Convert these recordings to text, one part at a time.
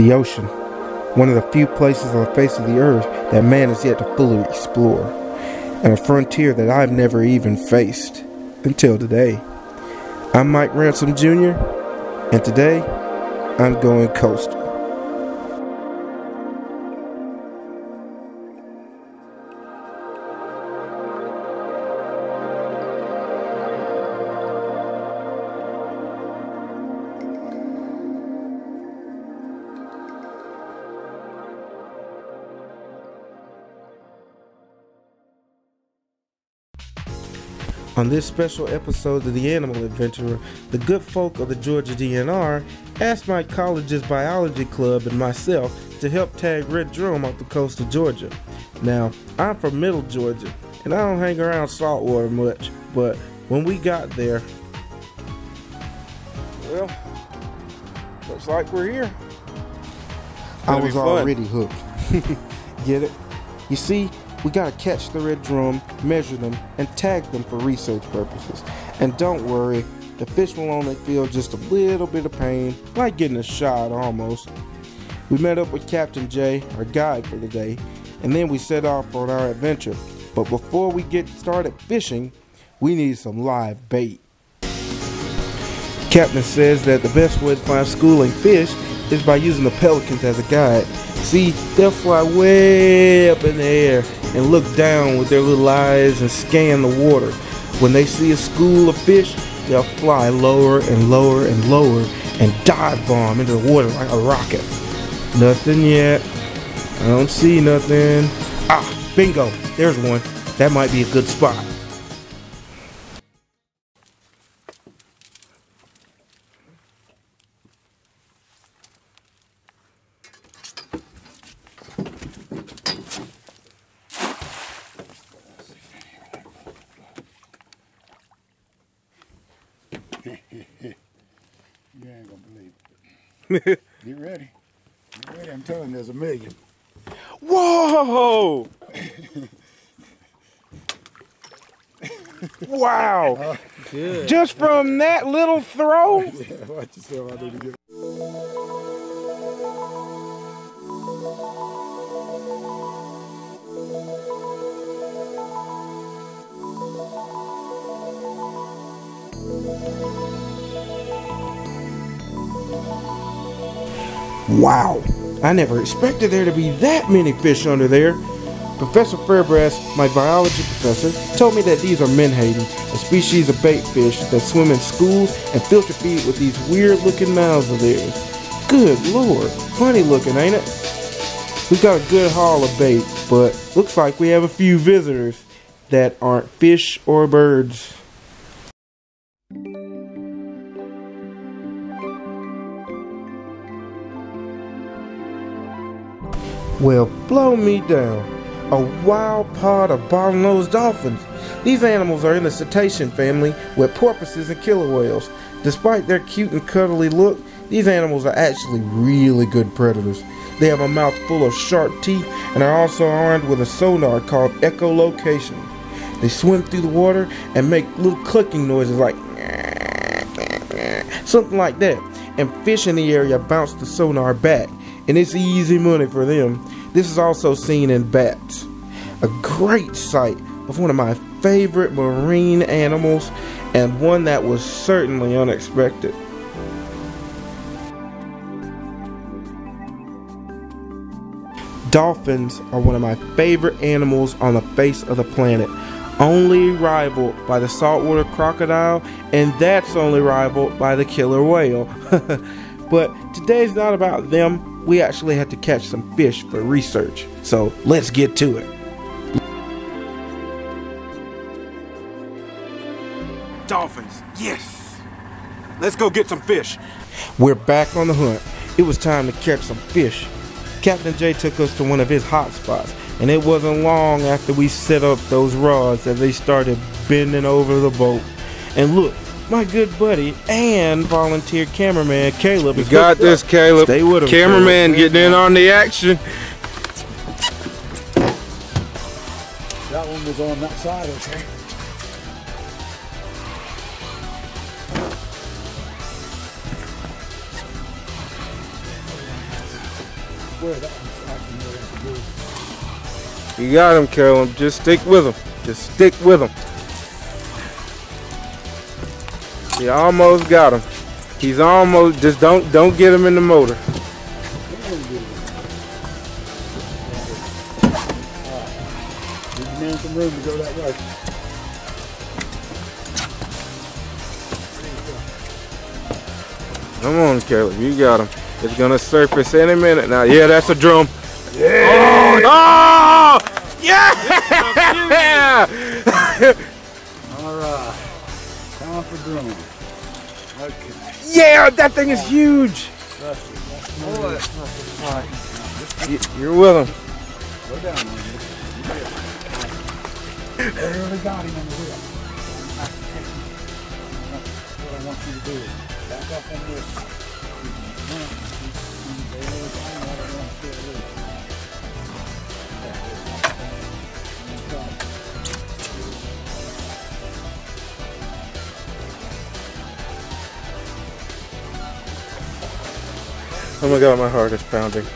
The ocean, one of the few places on the face of the earth that man has yet to fully explore, and a frontier that I've never even faced until today. I'm Mike Ransom Jr., and today I'm going coastal. On this special episode of The Animal Adventurer, the good folk of the Georgia DNR asked my college's biology club and myself to help tag red drum off the coast of Georgia. Now, I'm from Middle Georgia, and I don't hang around saltwater much, but when we got there, well, looks like we're here. I was already hooked. Get it? You see, we gotta catch the red drum, measure them, and tag them for research purposes. And don't worry, the fish will only feel just a little bit of pain, like getting a shot almost. We met up with Captain Jay, our guide for the day, and then we set off on our adventure. But before we get started fishing, we need some live bait. Captain says that the best way to find schooling fish is by using the pelicans as a guide. See, they'll fly way up in the air and look down with their little eyes and scan the water. When they see a school of fish, they'll fly lower and lower and lower and dive bomb into the water like a rocket. Nothing yet. I don't see nothing. Ah, bingo. There's one. That might be a good spot. Get ready. Get ready. I'm telling you, there's a million. Whoa! Wow! Good. Just from that little throw? Yeah, watch yourself. I didn't get it. Wow, I never expected there to be that many fish under there. Professor Fairbrass, my biology professor, told me that these are menhaden, a species of bait fish that swim in schools and filter feed with these weird looking mouths of theirs. Good lord, funny looking, ain't it? We got a good haul of bait, but looks like we have a few visitors that aren't fish or birds. Well, blow me down. A wild pod of bottlenose dolphins. These animals are in the cetacean family with porpoises and killer whales. Despite their cute and cuddly look, these animals are actually really good predators. They have a mouth full of sharp teeth and are also armed with a sonar called echolocation. They swim through the water and make little clicking noises like something like that, and fish in the area bounce the sonar back. And it's easy money for them. This is also seen in bats. A great sight of one of my favorite marine animals, and one that was certainly unexpected. Dolphins are one of my favorite animals on the face of the planet, only rivaled by the saltwater crocodile, and that's only rivaled by the killer whale. But today's not about them. We actually had to catch some fish for research, so let's get to it. Dolphins, yes! Let's go get some fish. We're back on the hunt. It was time to catch some fish. Captain Jay took us to one of his hot spots, and it wasn't long after we set up those rods that they started bending over the boat. And look, my good buddy and volunteer cameraman Caleb. You got this, Caleb. Stay with him. Cameraman getting in on the action. That one was on that side, okay? swear that one's actually more than to do. You got him, Carolyn. Just stick with him. Just stick with him. You almost got him. He's almost, just don't get him in the motor. Give me some room to go that way. Come on, Caleb, you got him. It's gonna surface any minute now. Yeah, that's a drum. Yeah! Oh! Yeah! All right, time for drum. Okay. Yeah, that thing is huge. You're with him. Go down, man. I really got him on the wheel. What I want you to do is back up on this. Oh my God, my heart is pounding.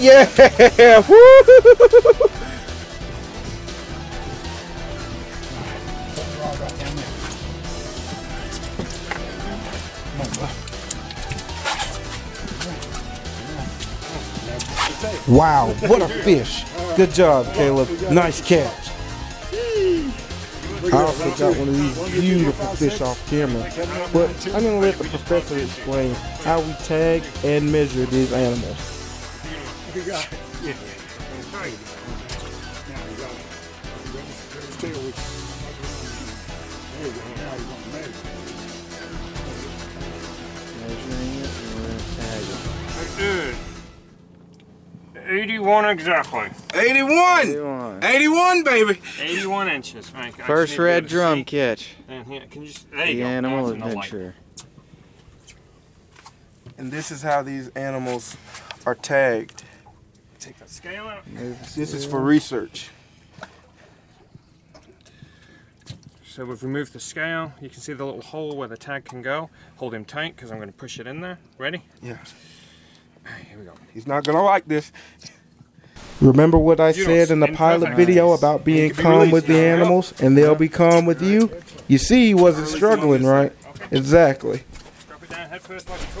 Yeah! Woo! Wow, what a fish. Good job, Caleb. Nice catch. I also got one of these beautiful fish off camera, but I'm going to let the professor explain how we tag and measure these animals. You got it. Yeah. Now you got it. Stay with you. There you go. Now you're going to measure it. Measuring it and we're going to tag it. It is 81 exactly. 81, baby. 81 inches, Mike. First red drum catch. And yeah, can you just, there you go. The Animal Adventurer. And this is how these animals are tagged. Take that scale out. This is for research. So we've removed the scale. You can see the little hole where the tag can go. Hold him tight because I'm going to push it in there. Ready? Yeah. Here we go. He's not going to like this. Remember what I said in the pilot video about being calm with the animals and they'll be calm with you? You see, he wasn't struggling, right? Exactly.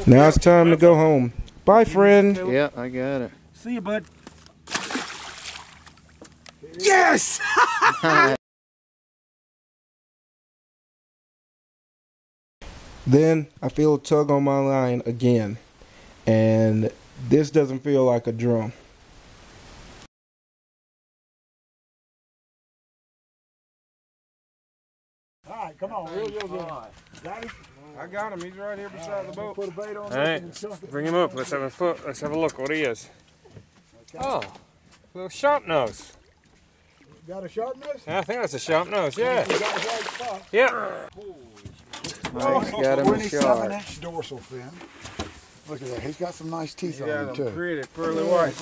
Now it's time to go home. Bye, friend. Yeah, I got it. See you, bud. Yes! Then I feel a tug on my line again. And this doesn't feel like a drum. All right, come on. Real good. Got him? I got him. He's right here beside the boat. Put a bait on. All right, bring him up. Let's have a look what he is. Oh, little sharp nose. Got a sharp nose? I think that's a sharp nose, yeah. You got the right spot. Yeah. Mike's got him a shark. 27-inch dorsal fin. Look at that. He's got some nice teeth on him, too. Pretty pearly white.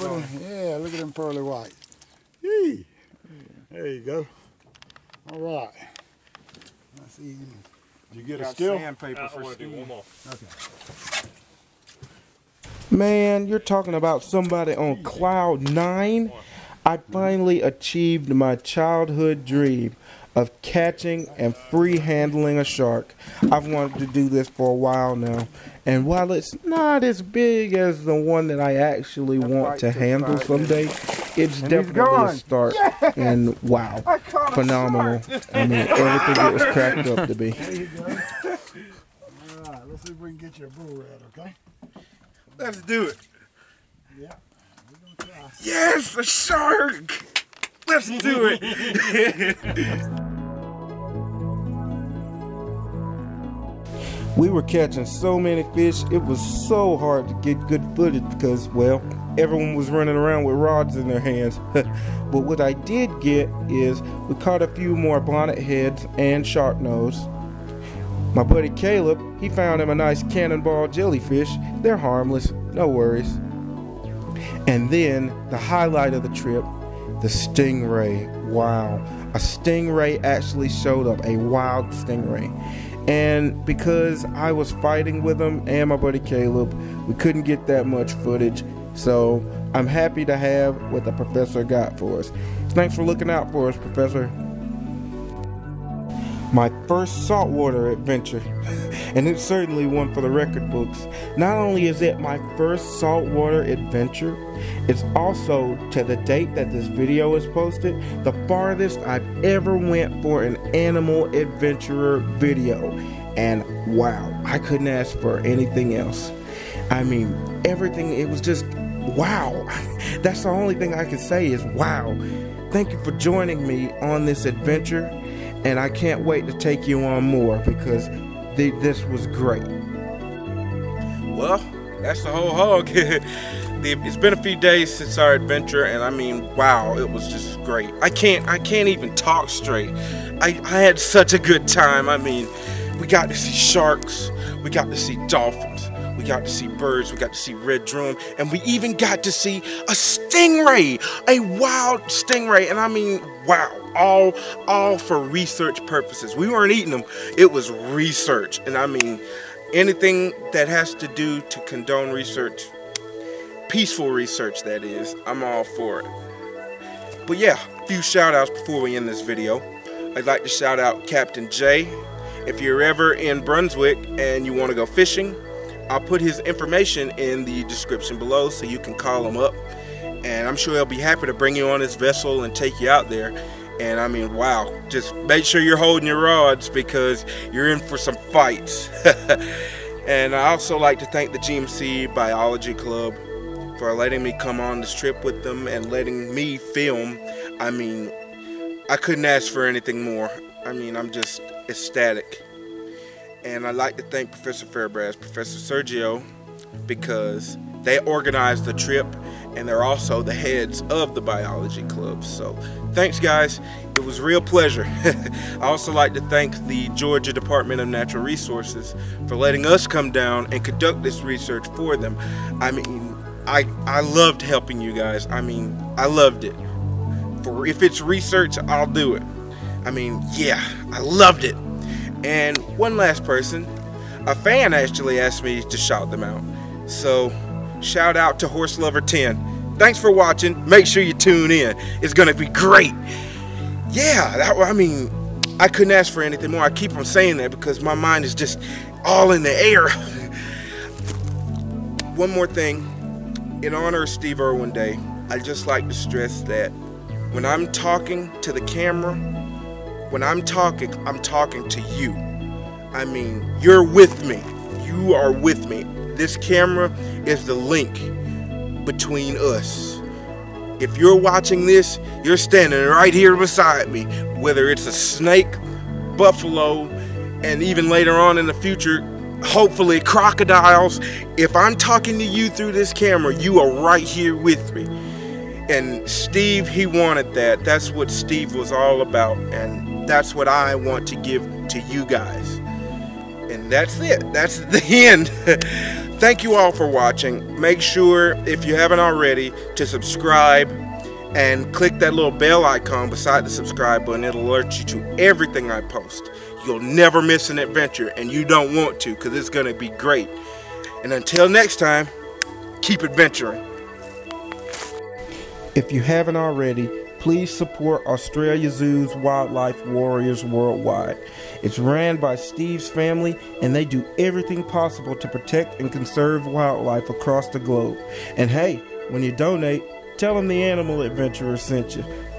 Yeah, look at him pearly white. Yee. There you go. All right. That's easy. Did you get a still? Sandpaper for one more. Okay. Man, you're talking about somebody on cloud 9. I finally achieved my childhood dream of catching and free handling a shark. I've wanted to do this for a while now. And while it's not as big as the one that I actually want to handle someday, it's definitely a start. Yes! And wow, phenomenal. I mean, everything it was cracked up to be. There you go. All right, let's see if we can get you a bull rat, okay? Let's do it. Yeah, we're gonna try. Yes, a shark! Let's do it! We were catching so many fish, it was so hard to get good footage because, well, everyone was running around with rods in their hands. But what I did get is we caught a few more bonnet heads and shark nose. My buddy Caleb, he found him a nice cannonball jellyfish. They're harmless, no worries. And then the highlight of the trip, the stingray. Wow, a stingray actually showed up, a wild stingray. And because I was fighting with him and my buddy Caleb, we couldn't get that much footage. So I'm happy to have what the professor got for us. Thanks for looking out for us, Professor. My first saltwater adventure, and it's certainly one for the record books. Not only is it my first saltwater adventure, it's also, to the date that this video is posted, the farthest I've ever went for an Animal Adventurer video. And wow, I couldn't ask for anything else. I mean, everything, it was just wow. That's the only thing I can say is wow. Thank you for joining me on this adventure. And I can't wait to take you on more, because this was great. Well, that's the whole hog. It's been a few days since our adventure, and I mean, wow, it was just great. I can't even talk straight. I had such a good time. I mean, we got to see sharks, we got to see dolphins, we got to see birds, we got to see red drum, and we even got to see a stingray, a wild stingray, and I mean, wow. All for research purposes. We weren't eating them. It was research. And I mean, anything that has to do to condone research, peaceful research that is, I'm all for it. But yeah, a few shout outs before we end this video. I'd like to shout out Captain Jay. If you're ever in Brunswick and you want to go fishing, I'll put his information in the description below so you can call him up. And I'm sure he'll be happy to bring you on his vessel and take you out there. And I mean, wow, just make sure you're holding your rods, because you're in for some fights. And I also like to thank the GMC Biology Club for letting me come on this trip with them and letting me film. I mean, I couldn't ask for anything more. I mean, I'm just ecstatic. And I'd like to thank Professor Fairbrass, Professor Sergio, because they organized the trip, and they're also the heads of the biology club. So thanks, guys. It was a real pleasure. I also like to thank the Georgia Department of Natural Resources for letting us come down and conduct this research for them. I mean, I loved helping you guys. I mean, I loved it. For if it's research, I'll do it. I mean, yeah, I loved it. And one last person, a fan actually asked me to shout them out. So shout out to Horse Lover 10. Thanks for watching. Make sure you tune in. It's gonna be great. Yeah, I mean, I couldn't ask for anything more. I keep on saying that because my mind is just all in the air. One more thing. In honor of Steve Irwin Day, I just like to stress that when I'm talking to the camera, when I'm talking to you. I mean, you're with me. You are with me. This camera is the link between us. If you're watching this, you're standing right here beside me. Whether it's a snake, buffalo, and even later on in the future, hopefully crocodiles. If I'm talking to you through this camera, you are right here with me. And Steve, he wanted that. That's what Steve was all about. And that's what I want to give to you guys. And that's it. That's the end. Thank you all for watching. Make sure, if you haven't already, to subscribe and click that little bell icon beside the subscribe button. It'll alert you to everything I post. You'll never miss an adventure, and you don't want to, because it's going to be great. And until next time, keep adventuring. If you haven't already, please support Australia Zoo's Wildlife Warriors Worldwide. It's ran by Steve's family, and they do everything possible to protect and conserve wildlife across the globe. And hey, when you donate, tell them the Animal Adventurer sent you.